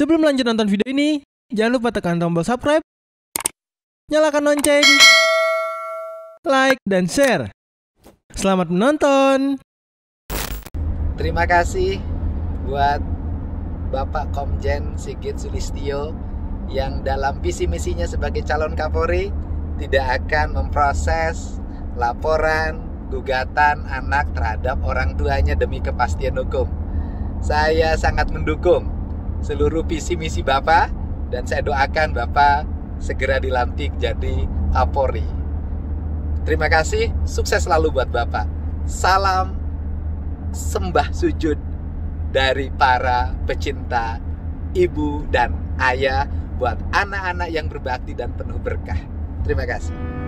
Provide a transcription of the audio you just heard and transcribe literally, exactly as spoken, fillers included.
Sebelum lanjut nonton video ini, jangan lupa tekan tombol subscribe, nyalakan lonceng, like, dan share. Selamat menonton. Terima kasih buat Bapak Komjen Sigit Sulistio yang dalam visi misinya sebagai calon Kapolri tidak akan memproses laporan gugatan anak terhadap orang tuanya demi kepastian hukum. Saya sangat mendukung seluruh visi misi Bapak dan saya doakan Bapak segera dilantik jadi Kapolri. Terima kasih, sukses selalu buat Bapak. Salam sembah sujud dari para pecinta ibu dan ayah buat anak-anak yang berbakti dan penuh berkah. Terima kasih.